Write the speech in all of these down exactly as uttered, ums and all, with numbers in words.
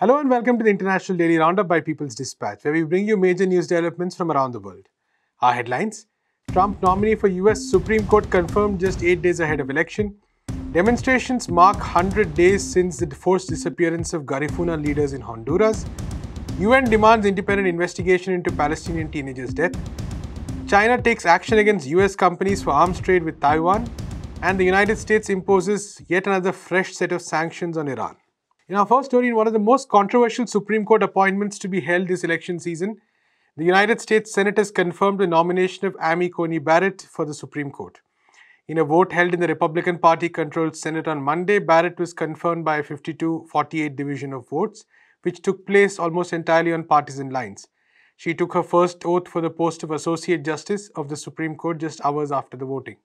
Hello and welcome to the International Daily Roundup by People's Dispatch, where we bring you major news developments from around the world. Our headlines: Trump nominee for U S Supreme Court confirmed just eight days ahead of election. Demonstrations mark one hundred days since the forced disappearance of Garifuna leaders in Honduras. U N demands independent investigation into Palestinian teenager's death. China takes action against U S companies for arms trade with Taiwan. And the United States imposes yet another fresh set of sanctions on Iran. In our first story, in one of the most controversial Supreme Court appointments to be held this election season, the United States Senate has confirmed the nomination of Amy Coney Barrett for the Supreme Court. In a vote held in the Republican Party-controlled Senate on Monday, Barrett was confirmed by a fifty-two forty-eight division of votes, which took place almost entirely on partisan lines. She took her first oath for the post of Associate Justice of the Supreme Court just hours after the voting.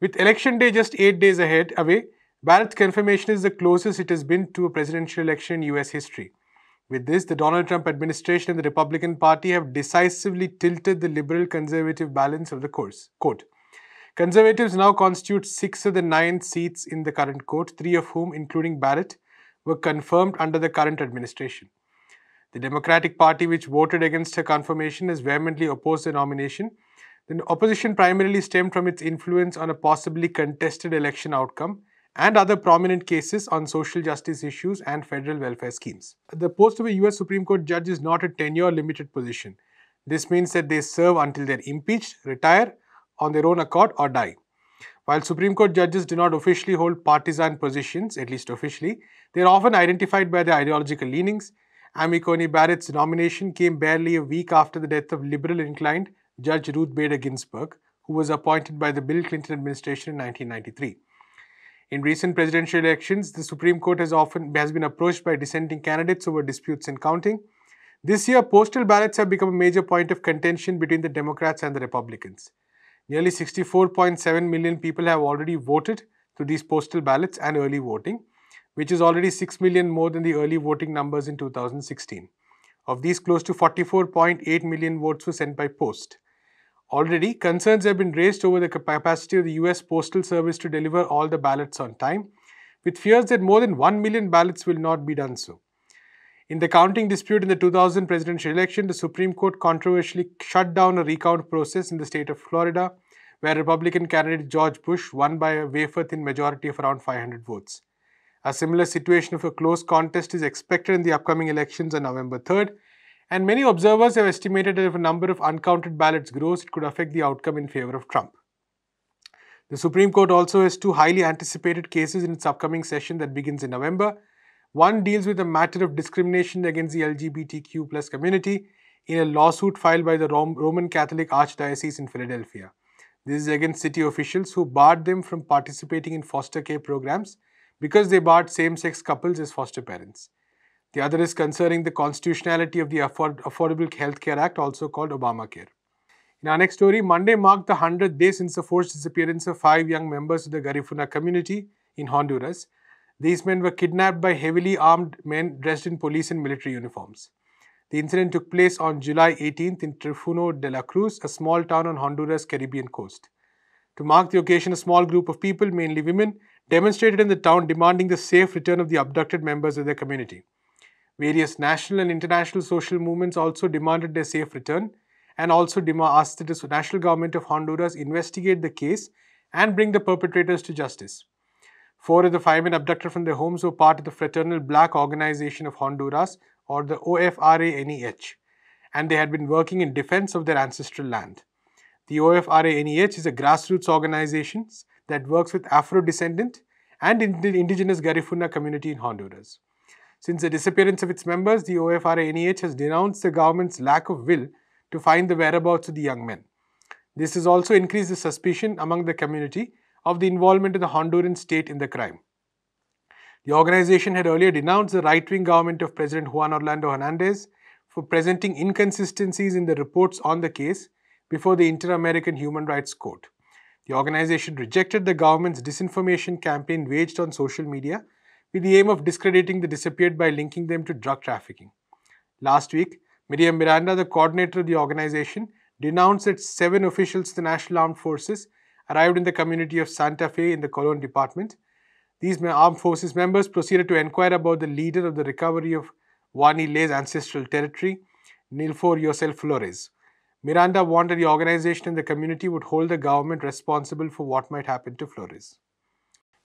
With Election Day just eight days ahead away, Barrett's confirmation is the closest it has been to a presidential election in U S history. With this, the Donald Trump administration and the Republican Party have decisively tilted the liberal-conservative balance of the court. Conservatives now constitute six of the nine seats in the current court, three of whom, including Barrett, were confirmed under the current administration. The Democratic Party, which voted against her confirmation, has vehemently opposed the nomination. The opposition primarily stemmed from its influence on a possibly contested election outcome and other prominent cases on social justice issues and federal welfare schemes. The post of a U S Supreme Court judge is not a tenure-limited position. This means that they serve until they're impeached, retire on their own accord, or die. While Supreme Court judges do not officially hold partisan positions, at least officially, they are often identified by their ideological leanings. Amy Coney Barrett's nomination came barely a week after the death of liberal-inclined Judge Ruth Bader Ginsburg, who was appointed by the Bill Clinton administration in nineteen ninety-three. In recent presidential elections, the Supreme Court has often has been approached by dissenting candidates over disputes and counting. This year, postal ballots have become a major point of contention between the Democrats and the Republicans. Nearly sixty-four point seven million people have already voted through these postal ballots and early voting, which is already six million more than the early voting numbers in two thousand sixteen. Of these, close to forty-four point eight million votes were sent by post. Already, concerns have been raised over the capacity of the U S Postal Service to deliver all the ballots on time, with fears that more than one million ballots will not be done so. In the counting dispute in the two thousand presidential election, the Supreme Court controversially shut down a recount process in the state of Florida, where Republican candidate George Bush won by a wafer-thin majority of around five hundred votes. A similar situation of a close contest is expected in the upcoming elections on November third, and many observers have estimated that if a number of uncounted ballots grows, it could affect the outcome in favor of Trump. The Supreme Court also has two highly anticipated cases in its upcoming session that begins in November. One deals with a matter of discrimination against the L G B T Q plus community in a lawsuit filed by the Roman Catholic Archdiocese in Philadelphia. This is against city officials who barred them from participating in foster care programs because they barred same-sex couples as foster parents. The other is concerning the constitutionality of the Afford Affordable Health Care Act, also called Obamacare. In our next story, Monday marked the one hundredth day since the forced disappearance of five young members of the Garifuna community in Honduras. These men were kidnapped by heavily armed men dressed in police and military uniforms. The incident took place on July eighteenth in Trifuno de la Cruz, a small town on Honduras' Caribbean coast. To mark the occasion, a small group of people, mainly women, demonstrated in the town demanding the safe return of the abducted members of their community. Various national and international social movements also demanded their safe return and also asked that the national government of Honduras investigate the case and bring the perpetrators to justice. Four of the five men abducted from their homes were part of the Fraternal Black Organization of Honduras, or the O F R A N E H, and they had been working in defense of their ancestral land. The O F R A N E H is a grassroots organization that works with Afro-descendant and indigenous Garifuna community in Honduras. Since the disappearance of its members, the O F R A N E H has denounced the government's lack of will to find the whereabouts of the young men. This has also increased the suspicion among the community of the involvement of the Honduran state in the crime. The organization had earlier denounced the right-wing government of President Juan Orlando Hernández for presenting inconsistencies in the reports on the case before the Inter-American Human Rights Court. The organization rejected the government's disinformation campaign waged on social media with the aim of discrediting the disappeared by linking them to drug trafficking. Last week, Miriam Miranda, the coordinator of the organization, denounced that seven officials of the National Armed Forces arrived in the community of Santa Fe in the Colon Department. These armed forces members proceeded to inquire about the leader of the recovery of Wani Le's ancestral territory, Nilfor Yosel Flores. Miranda warned that the organization and the community would hold the government responsible for what might happen to Flores.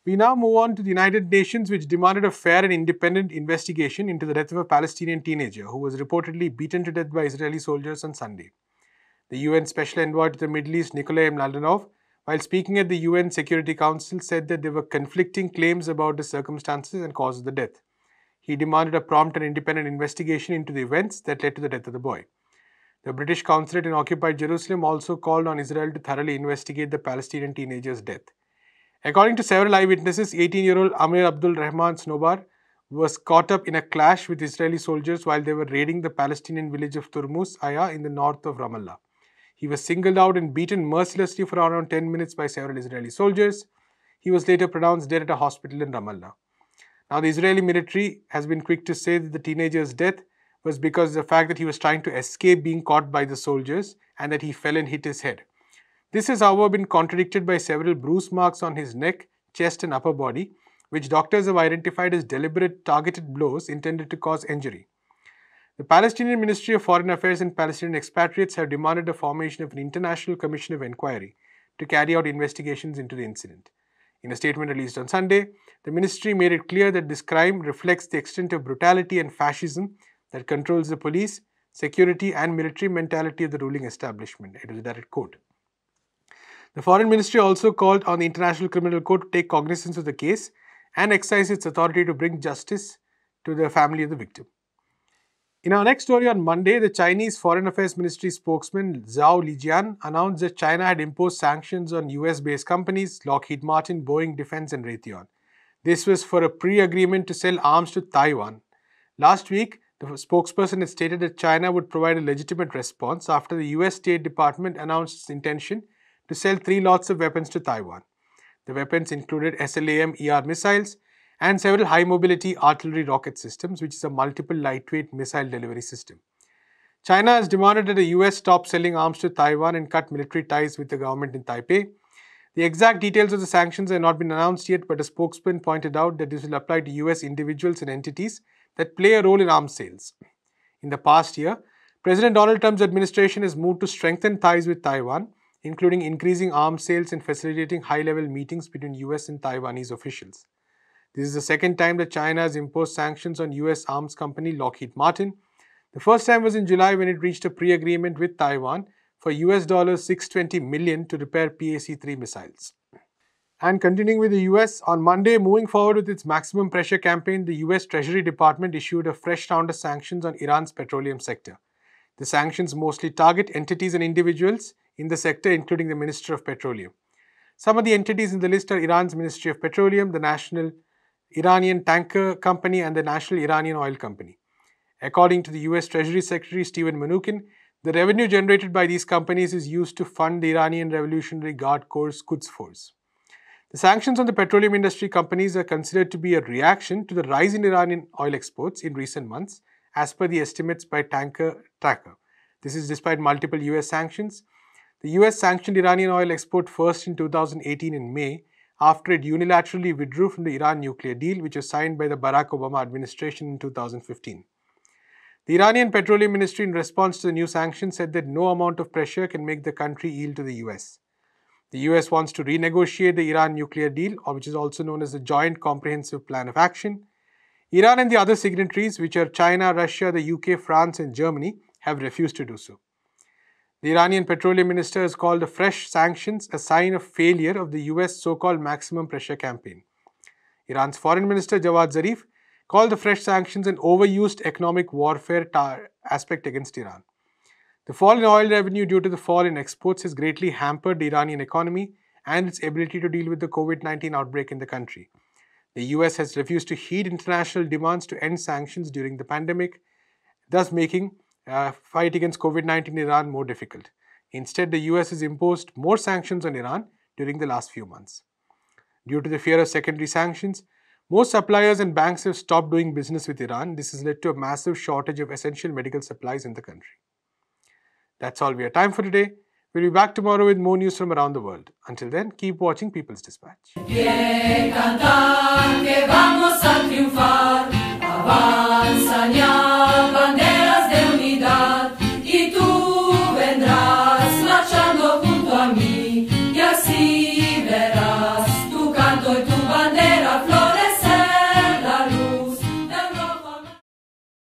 We now move on to the United Nations, which demanded a fair and independent investigation into the death of a Palestinian teenager who was reportedly beaten to death by Israeli soldiers on Sunday. The U N Special Envoy to the Middle East, Nikolai Mladenov, while speaking at the U N Security Council, said that there were conflicting claims about the circumstances and cause of the death. He demanded a prompt and independent investigation into the events that led to the death of the boy. The British consulate in occupied Jerusalem also called on Israel to thoroughly investigate the Palestinian teenager's death. According to several eyewitnesses, eighteen-year-old Amer Abdul-Rahim Snobar was caught up in a clash with Israeli soldiers while they were raiding the Palestinian village of Turmus Aya in the north of Ramallah. He was singled out and beaten mercilessly for around ten minutes by several Israeli soldiers. He was later pronounced dead at a hospital in Ramallah. Now, the Israeli military has been quick to say that the teenager's death was because of the fact that he was trying to escape being caught by the soldiers and that he fell and hit his head. This has, however, been contradicted by several bruise marks on his neck, chest and upper body, which doctors have identified as deliberate targeted blows intended to cause injury. The Palestinian Ministry of Foreign Affairs and Palestinian expatriates have demanded the formation of an international commission of inquiry to carry out investigations into the incident. In a statement released on Sunday, the ministry made it clear that this crime reflects the extent of brutality and fascism that controls the police, security and military mentality of the ruling establishment. It was a direct quote. The Foreign Ministry also called on the International Criminal Court to take cognizance of the case and exercise its authority to bring justice to the family of the victim. In our next story on Monday, the Chinese Foreign Affairs Ministry spokesman Zhao Lijian announced that China had imposed sanctions on U S-based companies Lockheed Martin, Boeing, Defense and Raytheon. This was for a pre-agreement to sell arms to Taiwan. Last week, the spokesperson had stated that China would provide a legitimate response after the U S State Department announced its intention to sell three lots of weapons to Taiwan. The weapons included SLAM-E R missiles and several high-mobility artillery rocket systems, which is a multiple lightweight missile delivery system. China has demanded that the U S stop selling arms to Taiwan and cut military ties with the government in Taipei. The exact details of the sanctions have not been announced yet, but a spokesman pointed out that this will apply to U S individuals and entities that play a role in arms sales. In the past year, President Donald Trump's administration has moved to strengthen ties with Taiwan, including increasing arms sales and facilitating high-level meetings between U S and Taiwanese officials. This is the second time that China has imposed sanctions on U S arms company Lockheed Martin. The first time was in July when it reached a pre-agreement with Taiwan for U S dollars six hundred twenty million to repair P A C three missiles. And continuing with the U S, on Monday, moving forward with its maximum pressure campaign, the U S Treasury Department issued a fresh round of sanctions on Iran's petroleum sector. The sanctions mostly target entities and individuals in the sector, including the Minister of Petroleum. Some of the entities in the list are Iran's Ministry of Petroleum, the National Iranian Tanker Company and the National Iranian Oil Company. According to the U S Treasury Secretary Stephen Mnuchin, the revenue generated by these companies is used to fund the Iranian Revolutionary Guard Corps' Quds Force. The sanctions on the petroleum industry companies are considered to be a reaction to the rise in Iranian oil exports in recent months, as per the estimates by Tanker Tracker. This is despite multiple U S sanctions. The U S sanctioned Iranian oil export first in two thousand eighteen in May, after it unilaterally withdrew from the Iran nuclear deal, which was signed by the Barack Obama administration in two thousand fifteen. The Iranian Petroleum Ministry, in response to the new sanctions, said that no amount of pressure can make the country yield to the U S. The U S wants to renegotiate the Iran nuclear deal, or which is also known as the Joint Comprehensive Plan of Action. Iran and the other signatories, which are China, Russia, the U K, France and Germany, have refused to do so. The Iranian petroleum minister has called the fresh sanctions a sign of failure of the U S so-called maximum pressure campaign. Iran's foreign minister Javad Zarif called the fresh sanctions an overused economic warfare aspect against Iran. The fall in oil revenue due to the fall in exports has greatly hampered the Iranian economy and its ability to deal with the COVID nineteen outbreak in the country. The U S has refused to heed international demands to end sanctions during the pandemic, thus making Uh, fight against COVID nineteen in Iran more difficult. Instead, the U S has imposed more sanctions on Iran during the last few months. Due to the fear of secondary sanctions, most suppliers and banks have stopped doing business with Iran. This has led to a massive shortage of essential medical supplies in the country. That's all we have time for today. We'll be back tomorrow with more news from around the world. Until then, keep watching People's Dispatch.